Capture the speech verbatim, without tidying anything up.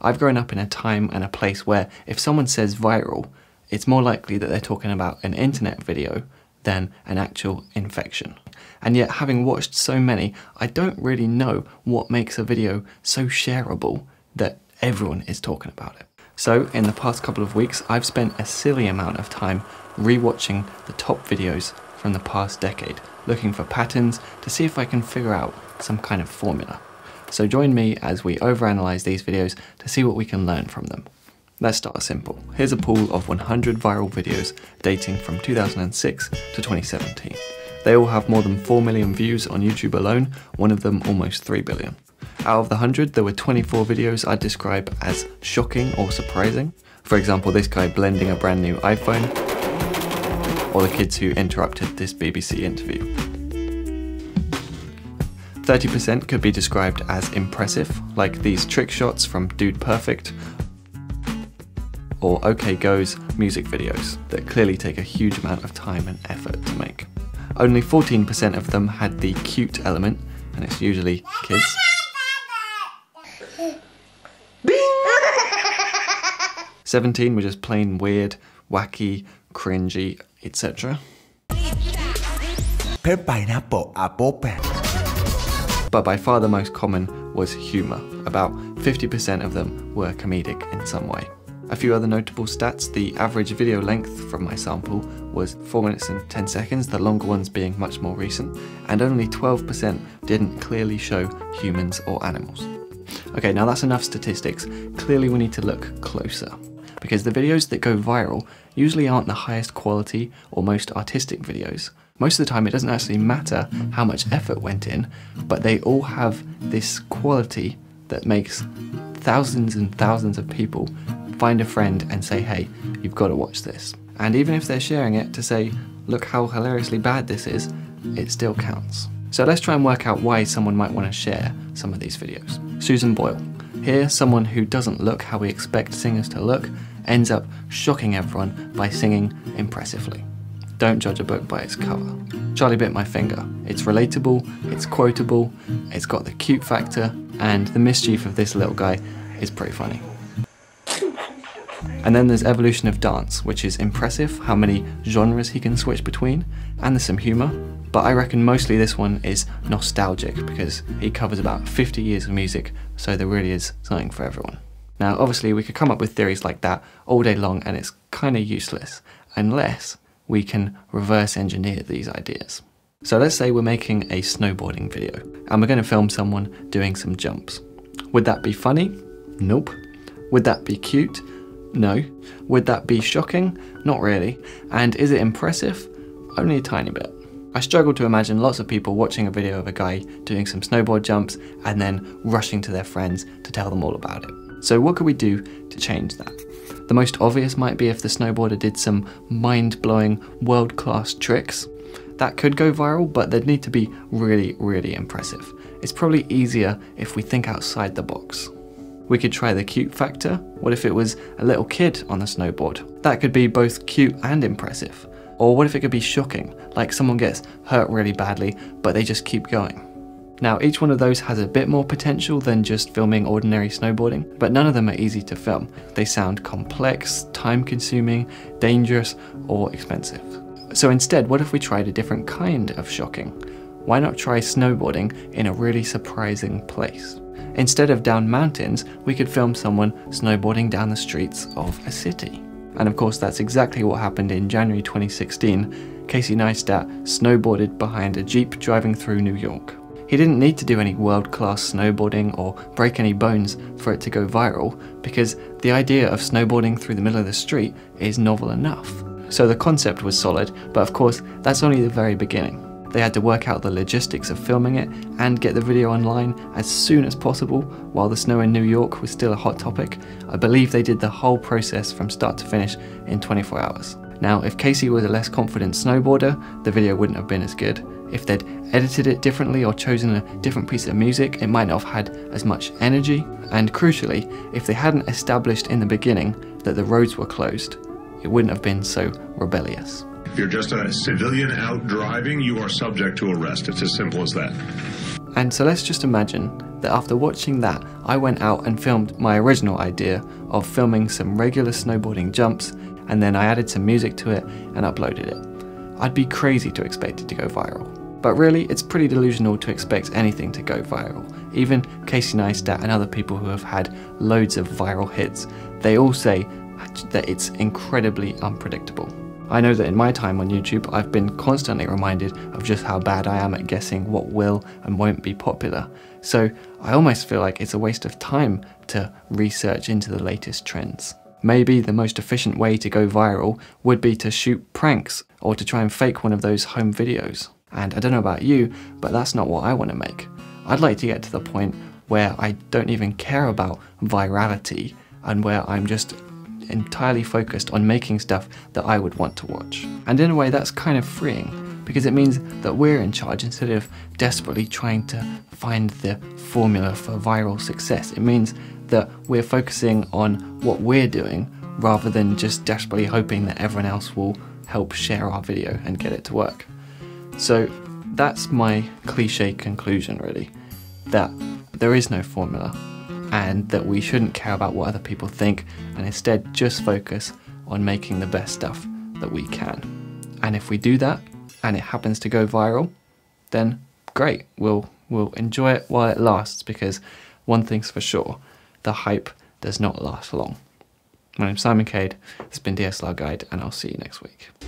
I've grown up in a time and a place where if someone says viral, it's more likely that they're talking about an internet video than an actual infection. And yet, having watched so many, I don't really know what makes a video so shareable that everyone is talking about it. So in the past couple of weeks, I've spent a silly amount of time rewatching the top videos from the past decade, looking for patterns to see if I can figure out some kind of formula. So join me as we overanalyze these videos to see what we can learn from them. Let's start simple. Here's a pool of one hundred viral videos dating from two thousand six to twenty seventeen. They all have more than four million views on YouTube alone, one of them almost three billion. Out of the one hundred, there were twenty-four videos I'd describe as shocking or surprising. For example, this guy blending a brand new iPhone, or the kids who interrupted this B B C interview. thirty percent could be described as impressive, like these trick shots from Dude Perfect, or OK Go's music videos that clearly take a huge amount of time and effort to make. Only fourteen percent of them had the cute element, and it's usually kids. seventeen were just plain weird, wacky, cringy, et cetera. But by far the most common was humour. About fifty percent of them were comedic in some way. A few other notable stats: the average video length from my sample was four minutes and ten seconds, the longer ones being much more recent, and only twelve percent didn't clearly show humans or animals. Okay, now that's enough statistics. Clearly we need to look closer, because the videos that go viral usually aren't the highest quality or most artistic videos. Most of the time it doesn't actually matter how much effort went in, but they all have this quality that makes thousands and thousands of people find a friend and say, hey, you've got to watch this. And even if they're sharing it to say, look how hilariously bad this is, it still counts. So let's try and work out why someone might want to share some of these videos. Susan Boyle. Here, someone who doesn't look how we expect singers to look ends up shocking everyone by singing impressively. Don't judge a book by its cover. Charlie Bit My Finger. It's relatable, it's quotable, it's got the cute factor, and the mischief of this little guy is pretty funny. And then there's Evolution of Dance, which is impressive how many genres he can switch between, and there's some humour, but I reckon mostly this one is nostalgic because he covers about fifty years of music, so there really is something for everyone. Now obviously we could come up with theories like that all day long and it's kind of useless, unless we can reverse engineer these ideas. So let's say we're making a snowboarding video and we're going to film someone doing some jumps. Would that be funny? Nope. Would that be cute? No. Would that be shocking? Not really. And is it impressive? Only a tiny bit. I struggle to imagine lots of people watching a video of a guy doing some snowboard jumps and then rushing to their friends to tell them all about it. So what could we do to change that? The most obvious might be if the snowboarder did some mind-blowing, world-class tricks. That could go viral, but they'd need to be really, really impressive. It's probably easier if we think outside the box. We could try the cute factor. What if it was a little kid on the snowboard? That could be both cute and impressive. Or what if it could be shocking, like someone gets hurt really badly, but they just keep going. Now, each one of those has a bit more potential than just filming ordinary snowboarding, but none of them are easy to film. They sound complex, time-consuming, dangerous, or expensive. So instead, what if we tried a different kind of shocking? Why not try snowboarding in a really surprising place? Instead of down mountains, we could film someone snowboarding down the streets of a city. And of course, that's exactly what happened in January twenty sixteen. Casey Neistat snowboarded behind a Jeep driving through New York. He didn't need to do any world-class snowboarding or break any bones for it to go viral, because the idea of snowboarding through the middle of the street is novel enough. So the concept was solid, but of course, that's only the very beginning. They had to work out the logistics of filming it and get the video online as soon as possible while the snow in New York was still a hot topic. I believe they did the whole process from start to finish in twenty-four hours. Now, if Casey was a less confident snowboarder, the video wouldn't have been as good. If they'd edited it differently or chosen a different piece of music, it might not have had as much energy. And crucially, if they hadn't established in the beginning that the roads were closed, it wouldn't have been so rebellious. If you're just a civilian out driving, you are subject to arrest. It's as simple as that. And so let's just imagine that after watching that, I went out and filmed my original idea of filming some regular snowboarding jumps, and then I added some music to it and uploaded it. I'd be crazy to expect it to go viral. But really, it's pretty delusional to expect anything to go viral. Even Casey Neistat and other people who have had loads of viral hits, they all say that it's incredibly unpredictable. I know that in my time on YouTube, I've been constantly reminded of just how bad I am at guessing what will and won't be popular. So I almost feel like it's a waste of time to research into the latest trends. Maybe the most efficient way to go viral would be to shoot pranks or to try and fake one of those home videos. And I don't know about you, but that's not what I want to make. I'd like to get to the point where I don't even care about virality and where I'm just entirely focused on making stuff that I would want to watch. And in a way, that's kind of freeing, because it means that we're in charge instead of desperately trying to find the formula for viral success. It means that we're focusing on what we're doing rather than just desperately hoping that everyone else will help share our video and get it to work. So that's my cliche conclusion, really, that there is no formula and that we shouldn't care about what other people think and instead just focus on making the best stuff that we can. And if we do that and it happens to go viral, then great, we'll, we'll enjoy it while it lasts, because one thing's for sure, the hype does not last long. My name's Simon Cade, this has been D S L R Guide, and I'll see you next week.